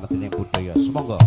panggedening budaya. Semoga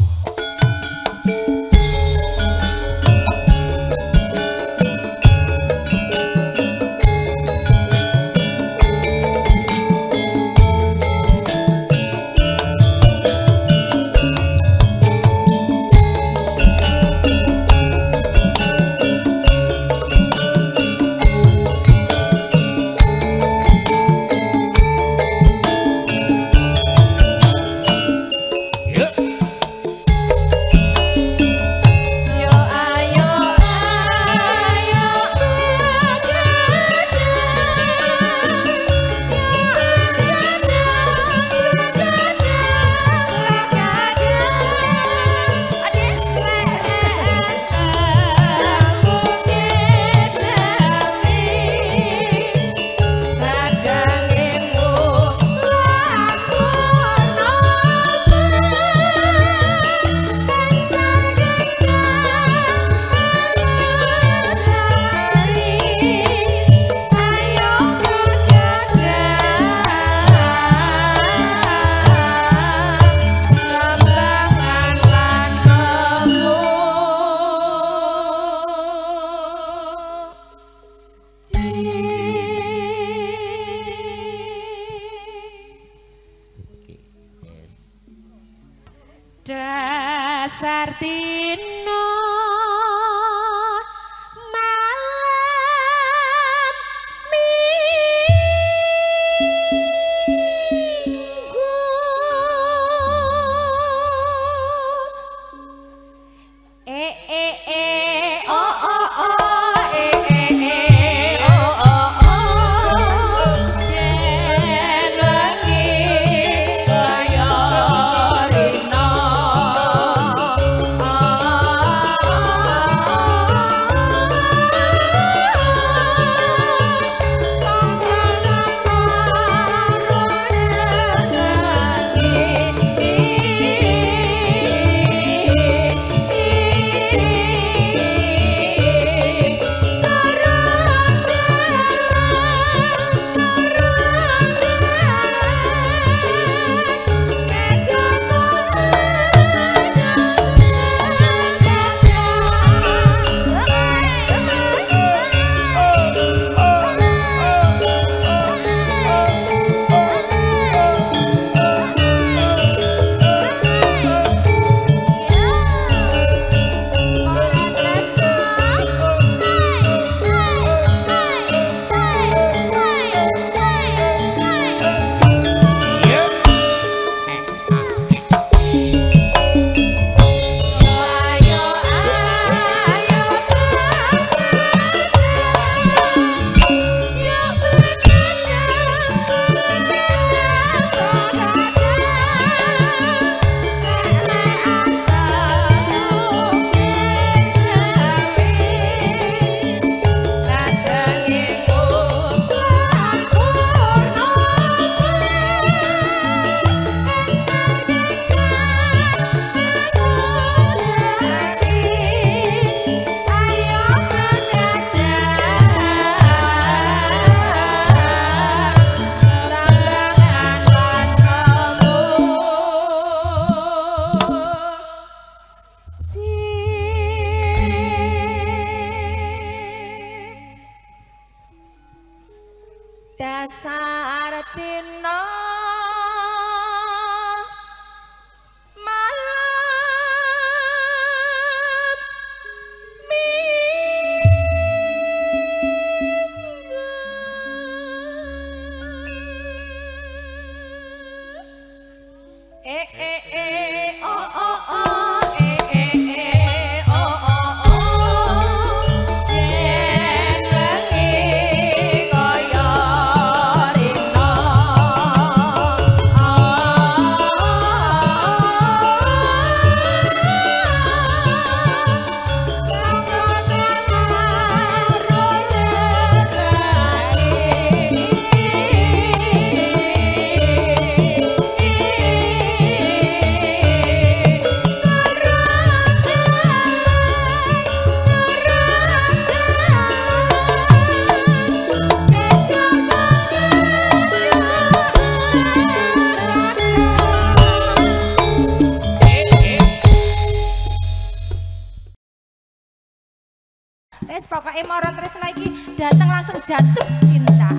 es pokoknya moro tresno iki dateng langsung jatuh cinta.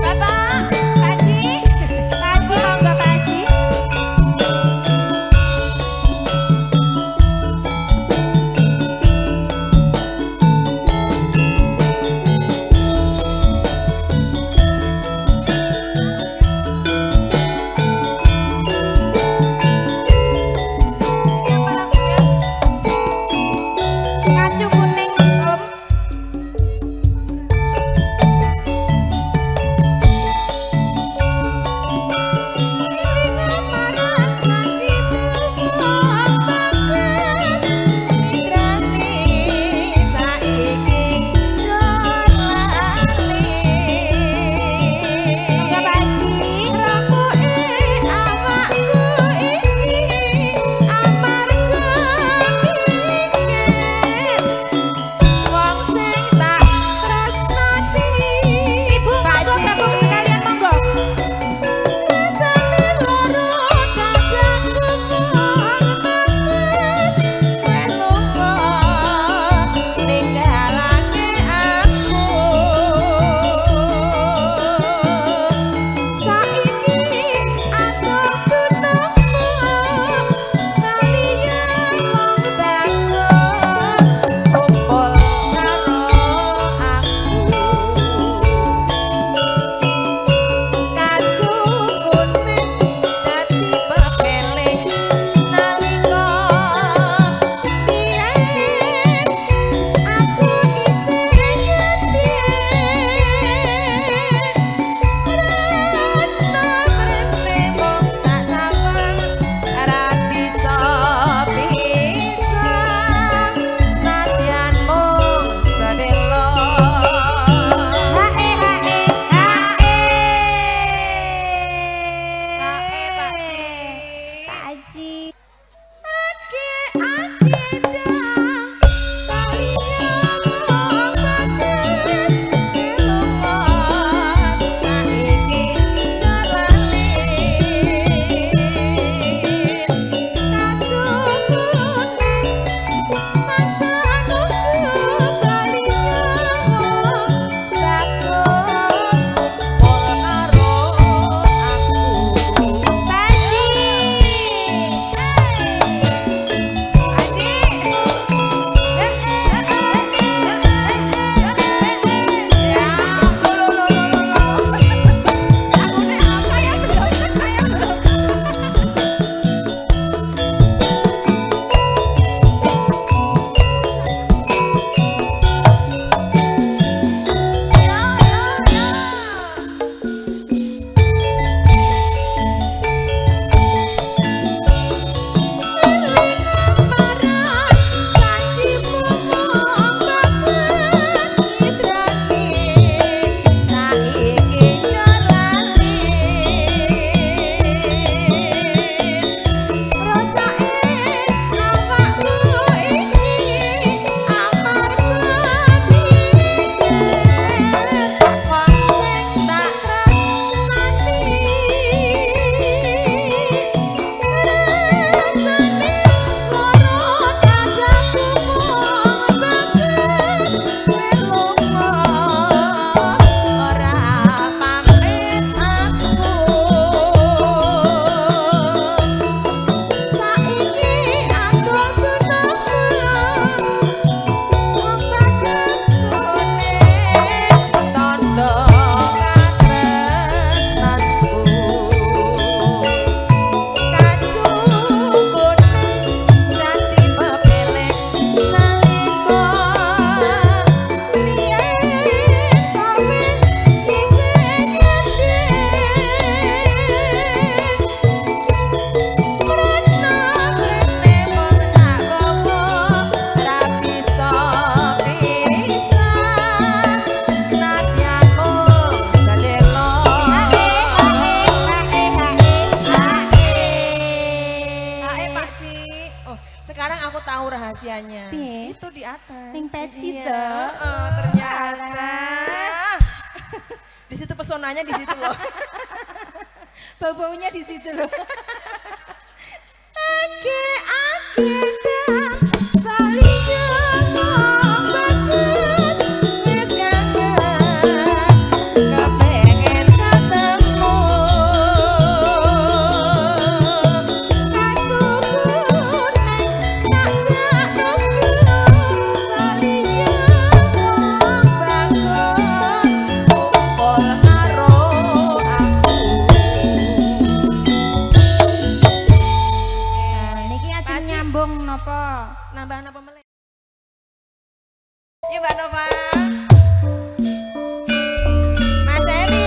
Bapak, Pak Haji monggo Pak Haji. Oke, aku tak balik. Nova. Nambah Nova melek. Yuk Mbak Nova. Mas Eri.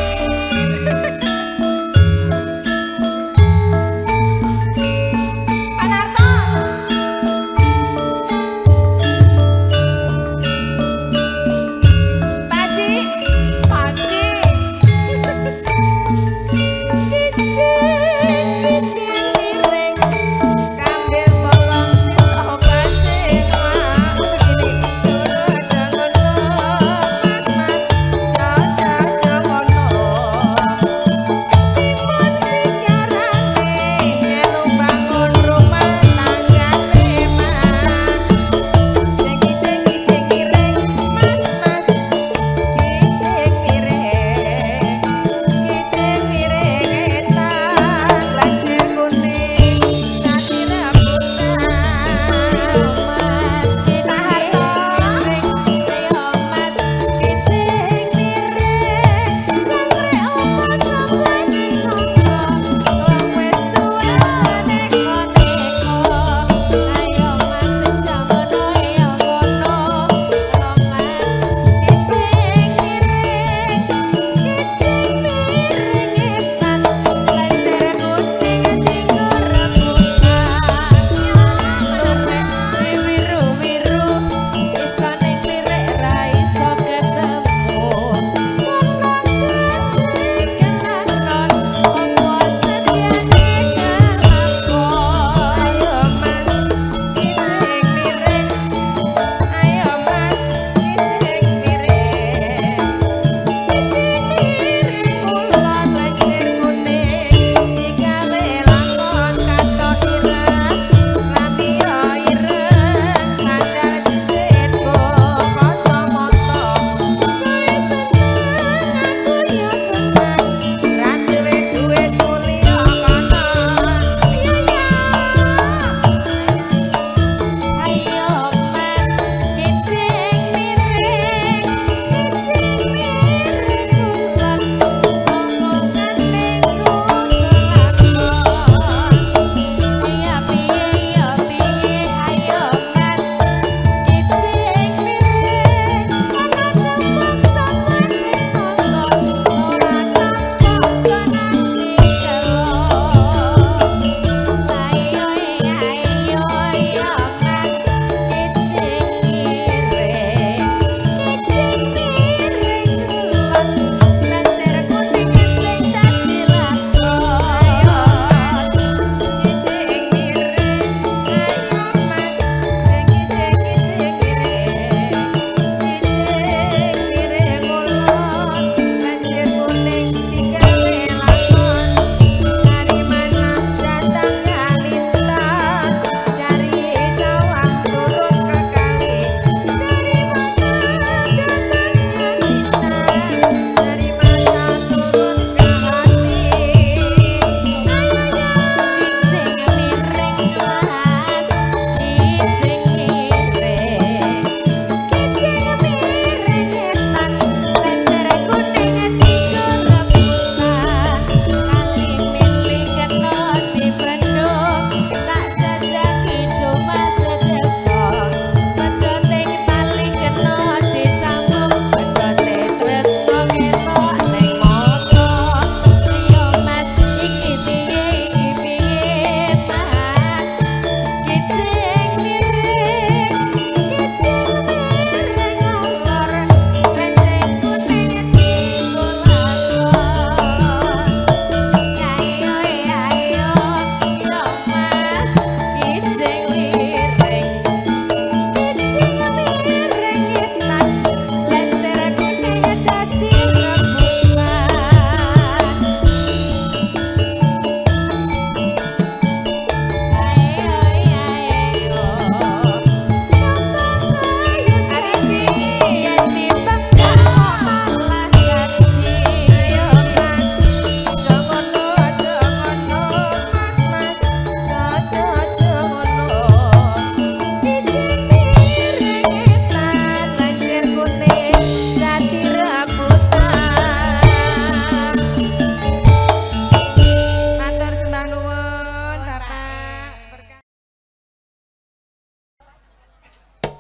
Pak Narto. Pak Ci. Pak Ci. Terima kasih.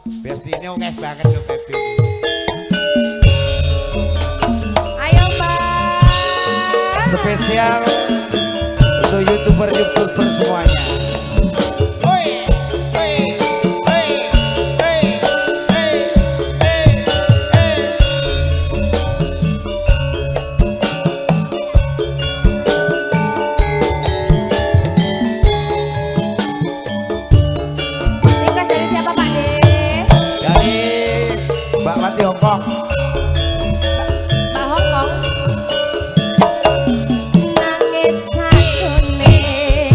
Bestine oke banget lho Baby. Ayo Mbak. Spesial untuk YouTuber semuanya. Nangis satu nih.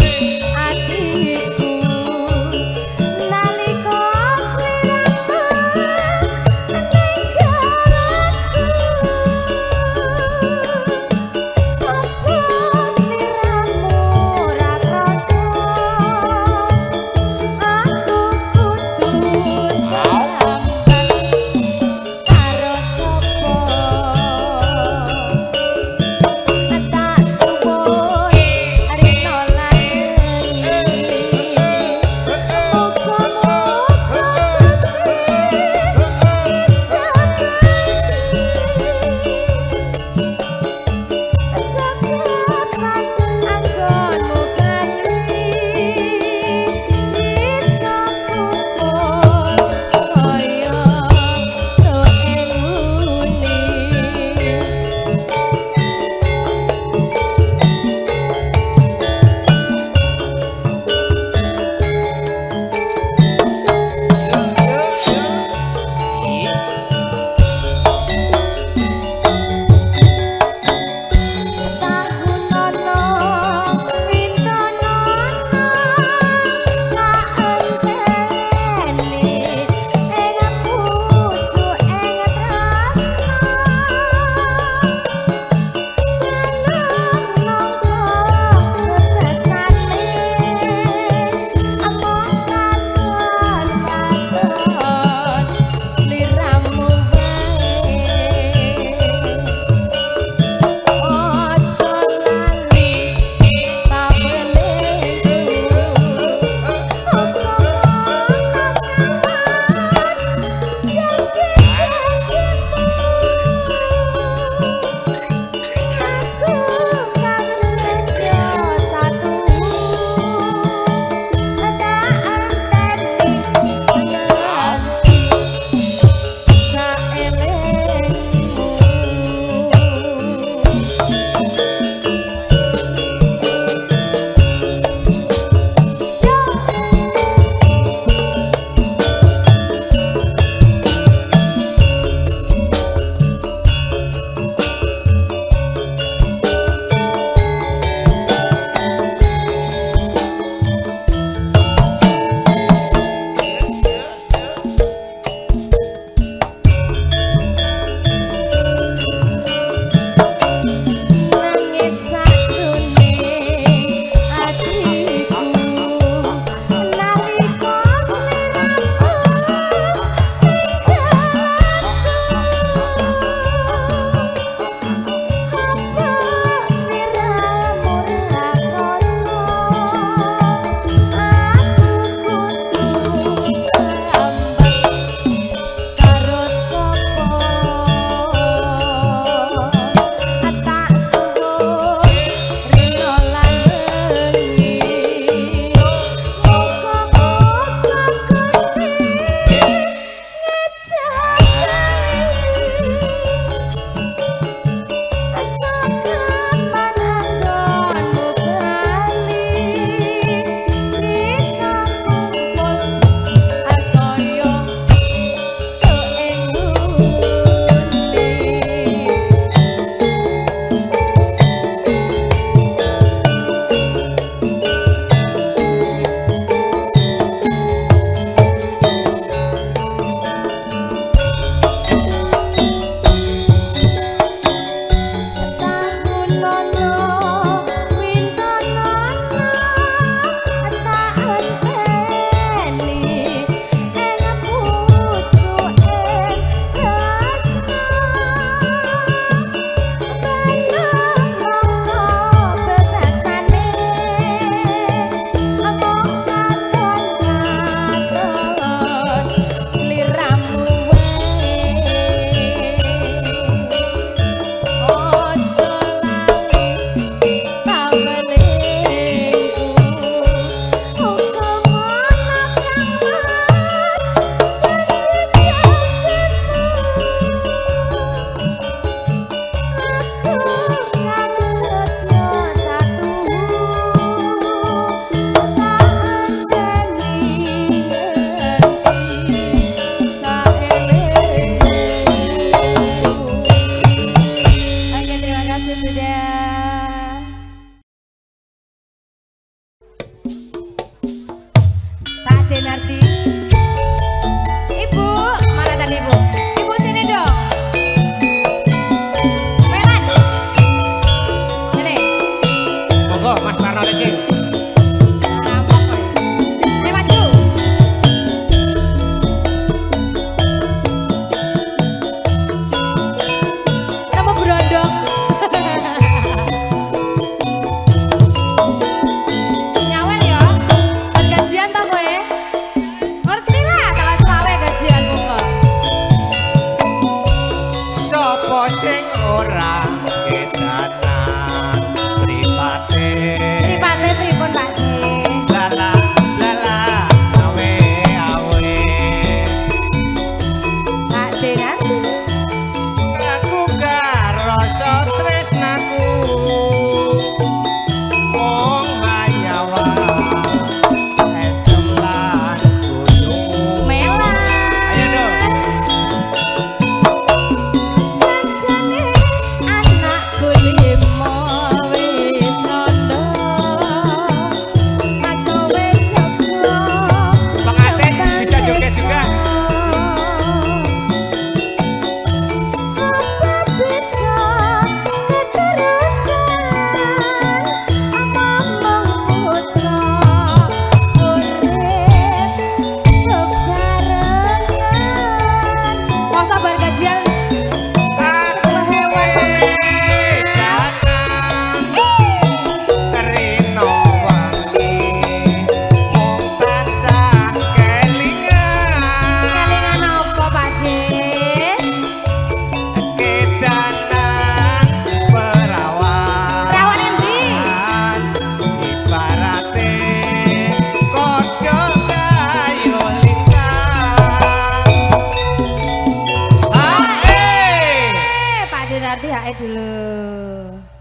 awake dulu.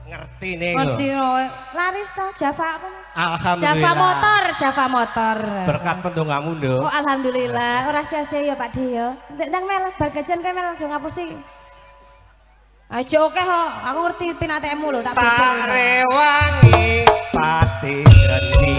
Ngerti nih. Ngerti loh. Laris toh Java apa? Alhamdulillah. Java motor. Berkat pendongamu dong. Oh alhamdulillah. Ora sia-sia ya Pak De ya. Ndang mel bar gajian kae mel aja ngapusi. Aja oke kok. Aku ngerti pinatemu lho tak beda. Parewangi pati geni.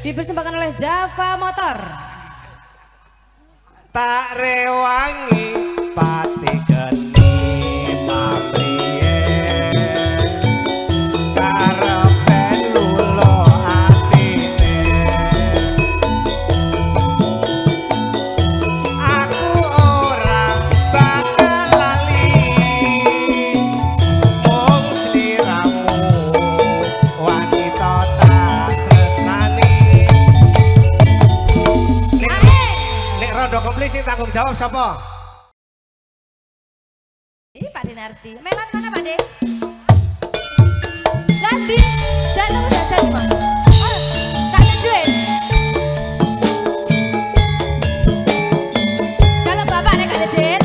Dipersembahkan oleh Java Motor. Tak rewangi pati geni papriye karepen lulo atine. Aku orang bakal lali mung sliramu wanita tak. Rondo komplit sing tanggung jawab siapa? Ini Pak Dinarti. Melan mana Pak De? Landi, jangan udah jadi Pak. Oh, tak ada duit. Kalau bapak ada gak ada duit?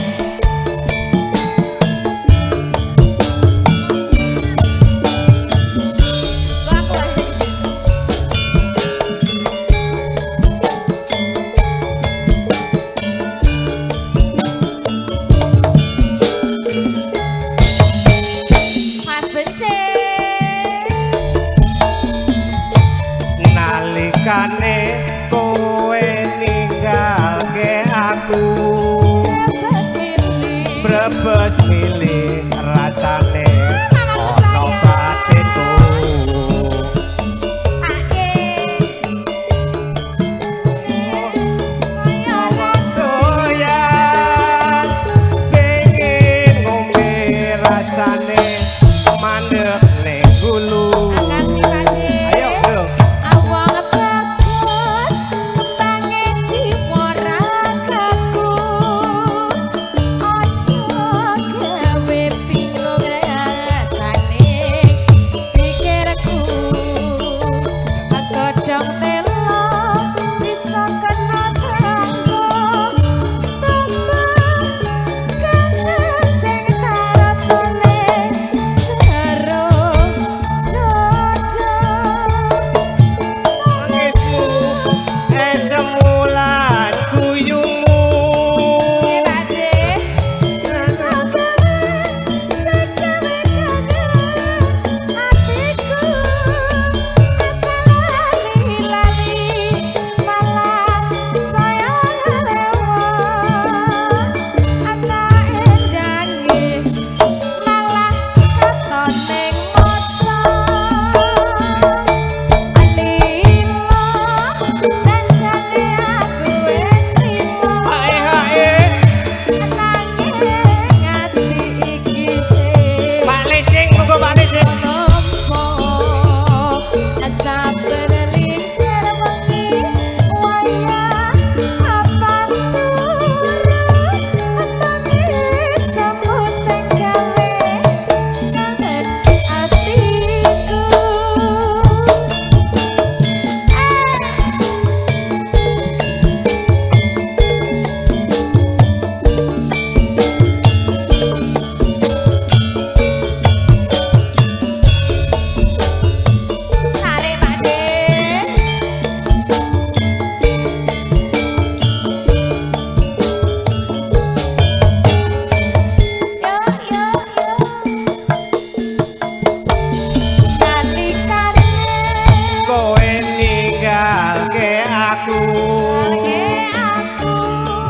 Kane kowe ninggalke aku brebes milih rasane ono patinku koya pengen ngombe rasane mandek ning gulu. Wait.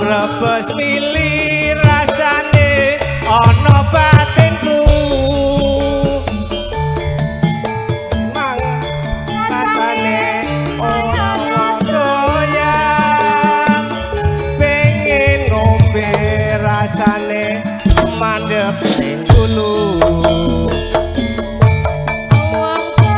Brebes mili rasane ana batinku rasane ora donya pengen ngombe rasane mandep ning gulu. Oke.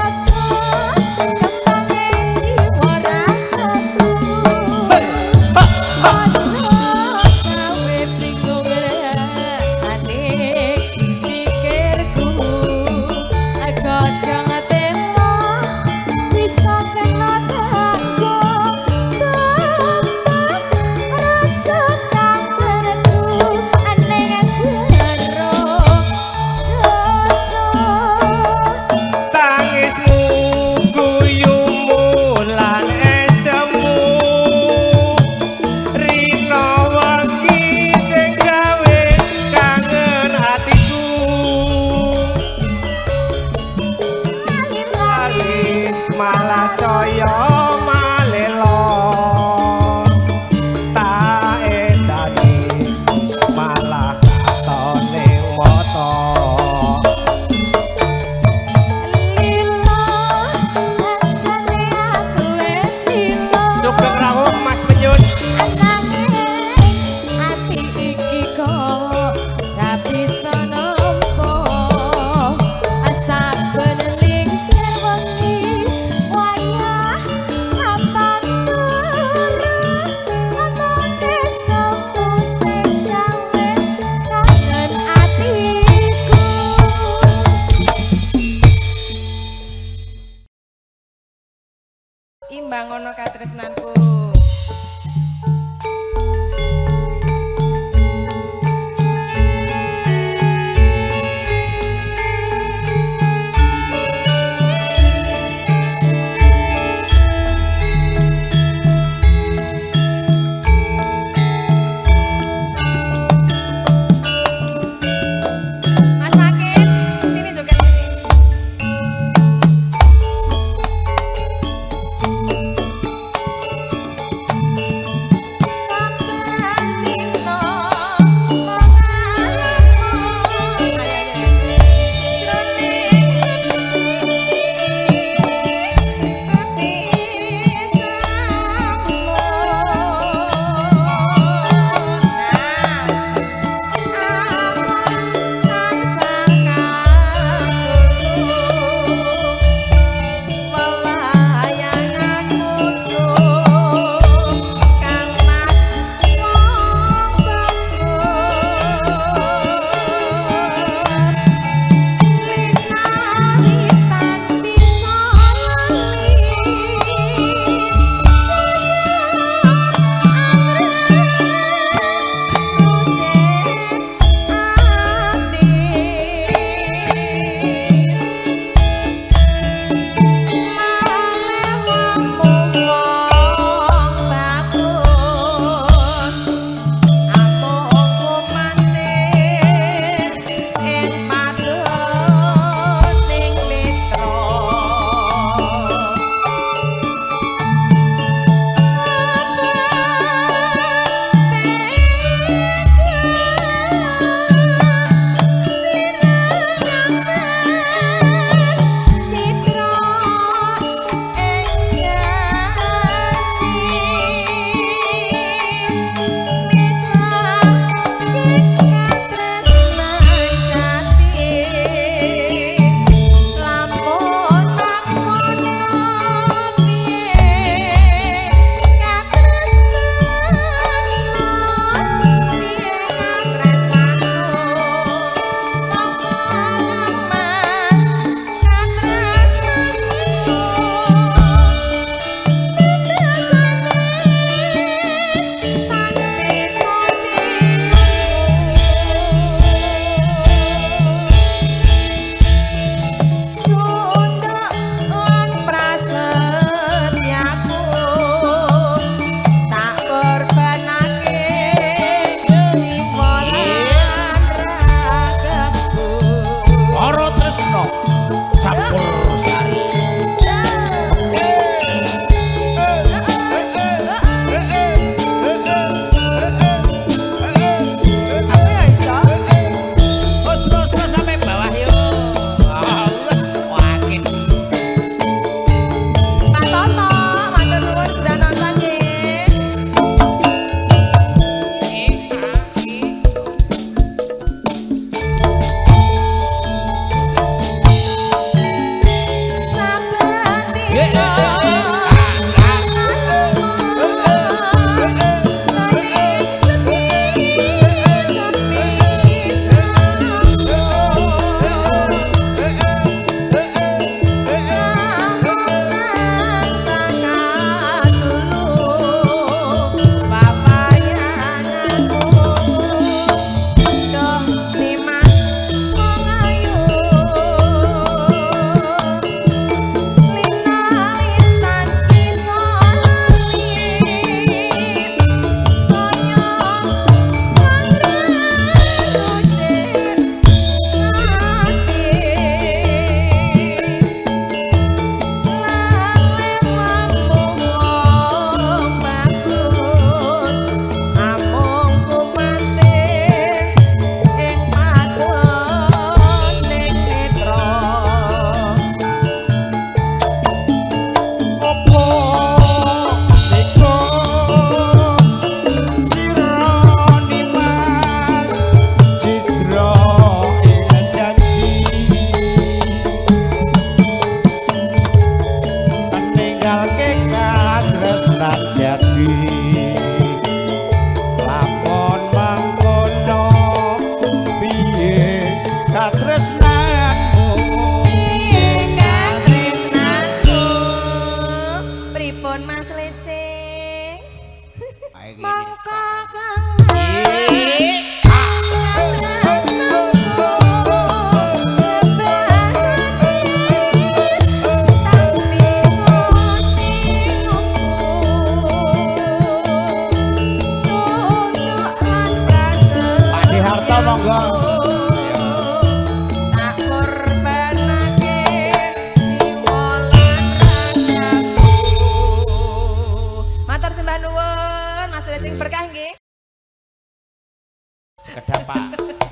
Kedampak.